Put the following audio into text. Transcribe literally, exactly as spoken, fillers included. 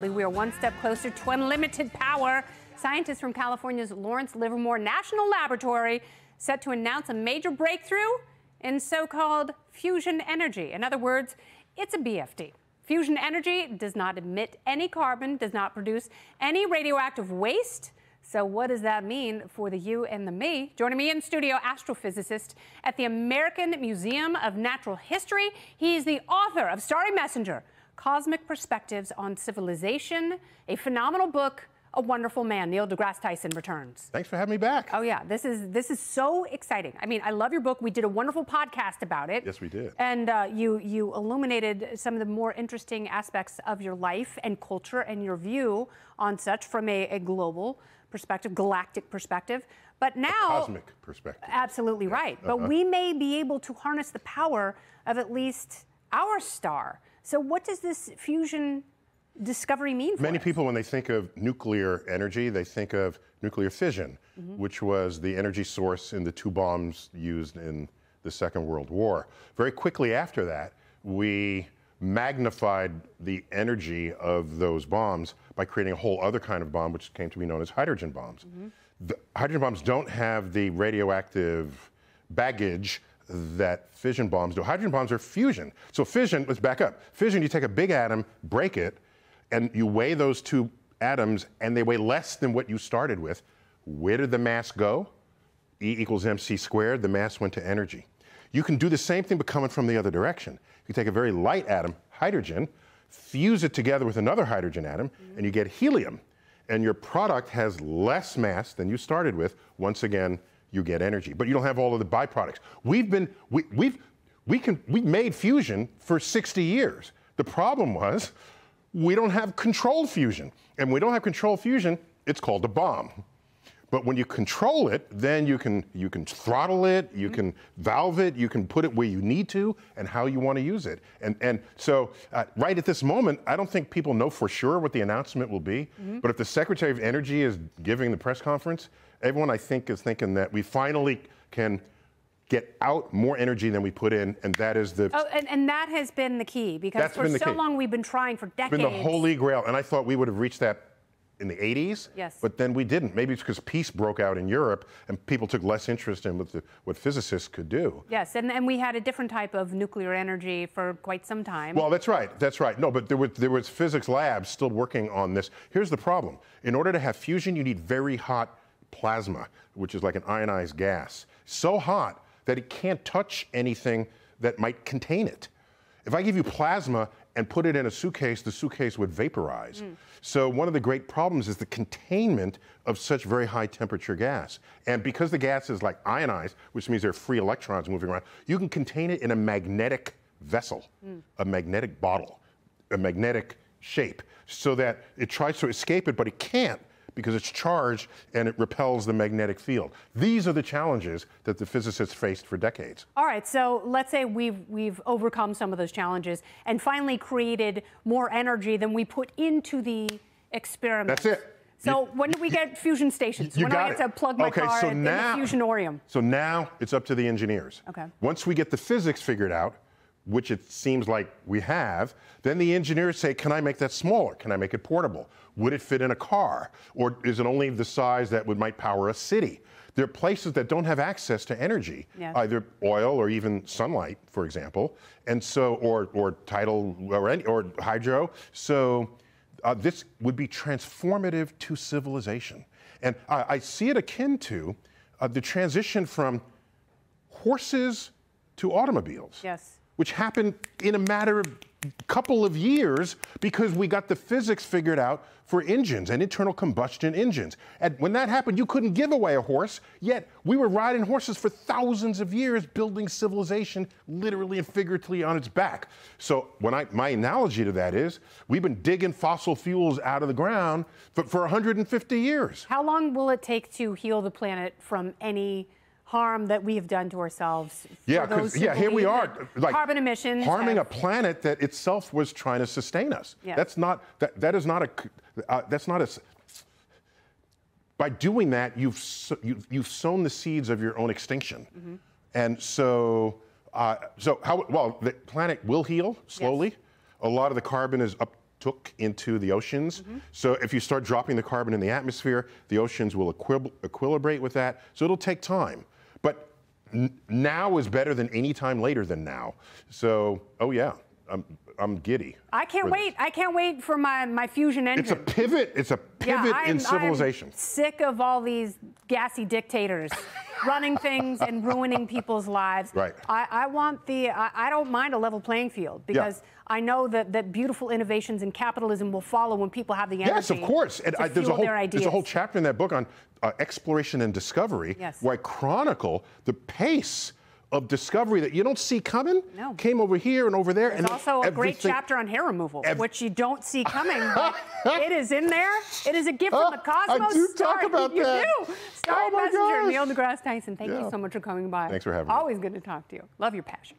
We are one step closer to unlimited power. Scientists from California's Lawrence Livermore National Laboratory set to announce a major breakthrough in so-called fusion energy. In other words, it's a B F D. Fusion energy does not emit any carbon, does not produce any radioactive waste. So what does that mean for the you and the me? Joining me in studio, astrophysicist at the American Museum of Natural History. He's the author of Starry Messenger, Cosmic Perspectives on Civilization, a phenomenal book, a wonderful man. Neil deGrasse Tyson returns. Thanks for having me back. Oh yeah, this is this is so exciting. I mean, I love your book. We did a wonderful podcast about it. Yes, we did. And uh, you you illuminated some of the more interesting aspects of your life and culture and your view on such from a, a global perspective, galactic perspective. But now, a cosmic perspective. Absolutely yeah. right. Uh-huh. But we may be able to harness the power of at least our star. So what does this fusion discovery mean for us? Many people, when they think of nuclear energy, they think of nuclear fission, mm-hmm. which was the energy source in the two bombs used in the Second World War. Very quickly after that, we magnified the energy of those bombs by creating a whole other kind of bomb, which came to be known as hydrogen bombs. Mm-hmm. The hydrogen bombs don't have the radioactive baggage that fission bombs do. Hydrogen bombs are fusion. So fission, let's back up. Fission, you take a big atom, break it, and you weigh those two atoms, and they weigh less than what you started with. Where did the mass go? E equals mc squared, the mass went to energy. You can do the same thing, but coming from the other direction. You take a very light atom, hydrogen, fuse it together with another hydrogen atom, mm-hmm. and you get helium. And your product has less mass than you started with. Once again, you get energy, but you don't have all of the byproducts. We've been, we, we've, we can, we made fusion for sixty years. The problem was, we don't have controlled fusion. And when we don't have controlled fusion, it's called a bomb. But when you control it, then you can, you can throttle it, you mm-hmm. can valve it, you can put it where you need to and how you want to use it. And, and so uh, right at this moment, I don't think people know for sure what the announcement will be, mm-hmm. but if the Secretary of Energy is giving the press conference, everyone I think is thinking that we finally can get out more energy than we put in, and that is the... Oh, and, and that has been the key, because that's for so key. long we've been trying for decades. It's been the holy grail, and I thought we would have reached that in the eighties, yes. but then we didn't. Maybe it's because peace broke out in Europe and people took less interest in what, the, what physicists could do. Yes, and, and we had a different type of nuclear energy for quite some time. Well, that's right, that's right. No, but there was, there was physics labs still working on this. Here's the problem. In order to have fusion, you need very hot plasma, which is like an ionized gas. So hot that it can't touch anything that might contain it. If I give you plasma and put it in a suitcase, the suitcase would vaporize. Mm. So one of the great problems is the containment of such very high temperature gas. And because the gas is like ionized, which means there are free electrons moving around, you can contain it in a magnetic vessel, mm. a magnetic bottle, a magnetic shape, so that it tries to escape it, but it can't because it's charged and it repels the magnetic field. These are the challenges that the physicists faced for decades. All right, so let's say we've, we've overcome some of those challenges and finally created more energy than we put into the experiment. That's it. So you, when do we get you, fusion stations? You when got do I get it. to plug my okay, car so in now, the fusionarium? So now it's up to the engineers. Okay. Once we get the physics figured out, which it seems like we have, then the engineers say, can I make that smaller? Can I make it portable? Would it fit in a car? Or is it only the size that would might power a city? There are places that don't have access to energy, yes. either oil or even sunlight, for example, and so, or, or tidal or, any, or hydro. So uh, this would be transformative to civilization. And I, I see it akin to uh, the transition from horses to automobiles. Yes. Which happened in a matter of a couple of years because we got the physics figured out for engines and internal combustion engines. And when that happened, you couldn't give away a horse, yet we were riding horses for thousands of years, building civilization literally and figuratively on its back. So when I, my analogy to that is, we've been digging fossil fuels out of the ground for, for one hundred fifty years. How long will it take to heal the planet from any harm that we have done to ourselves? Yeah, because yeah, here we are, like carbon emissions, harming a planet that itself was trying to sustain us. Yeah. That's not that. That is not a. Uh, that's not a. By doing that, you've you've you've sown the seeds of your own extinction, mm-hmm. and so uh, so how well the planet will heal slowly. Yes. A lot of the carbon is up took into the oceans. Mm-hmm. So if you start dropping the carbon in the atmosphere, the oceans will equil equilibrate with that. So it'll take time. But n now is better than any time later than now. So, oh yeah, I'm, I'm giddy. I can't wait. This. I can't wait for my, my fusion engine. It's a pivot. It's a pivot yeah, I'm, in civilization. I'm sick of all these gassy dictators running things and ruining people's lives. Right. I, I want the, I, I don't mind a level playing field because yeah. I know that, that beautiful innovations in capitalism will follow when people have the energy. Yes, of course. And I, there's, a whole, there's a whole chapter in that book on uh, exploration and discovery yes. where I chronicle the pace of discovery that you don't see coming. No. Came over here and over there. There's and also a great chapter on hair removal, which you don't see coming, but it is in there. It is a gift oh, from the cosmos. I do Star, talk about you that. You do. Starry oh Messenger, gosh. Neil deGrasse Tyson, thank yeah. you so much for coming by. Thanks for having Always me. Always good to talk to you. Love your passion.